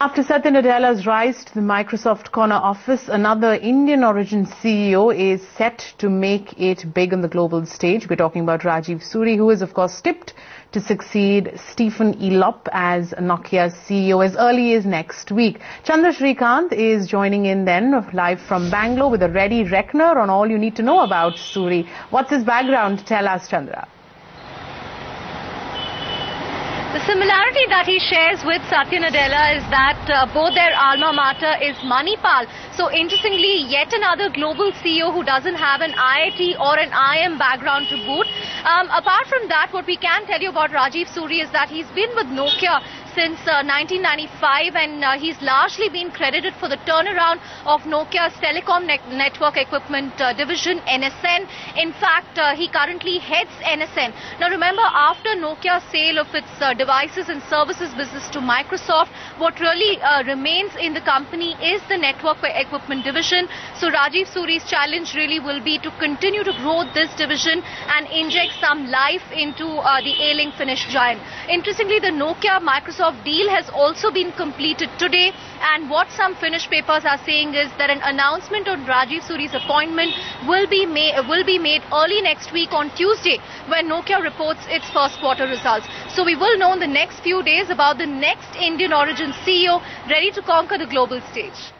After Satya Nadella's rise to the Microsoft corner office, another Indian-origin CEO is set to make it big on the global stage. We're talking about Rajeev Suri, who is, of course, tipped to succeed Stephen Elop as Nokia's CEO as early as next week. Chandra Shrikanth is joining in then, live from Bangalore, with a ready reckoner on all you need to know about Suri. What's his background? Tell us, Chandra. The similarity that he shares with Satya Nadella is that both their alma mater is Manipal. So interestingly, yet another global CEO who doesn't have an IIT or an IM background to boot. Apart from that, what we can tell you about Rajeev Suri is that he's been with Nokia since 1995, and he's largely been credited for the turnaround of Nokia's telecom network equipment division, NSN. In fact, he currently heads NSN. Now remember, after Nokia's sale of its devices and services business to Microsoft, what really remains in the company is the network equipment division. So Rajeev Suri's challenge really will be to continue to grow this division and inject some life into the ailing Finnish giant. Interestingly, the Nokia-Microsoft deal has also been completed today, and what some Finnish papers are saying is that an announcement on Rajeev Suri's appointment will be made early next week on Tuesday, when Nokia reports its first quarter results. So we will know in the next few days about the next Indian origin CEO ready to conquer the global stage.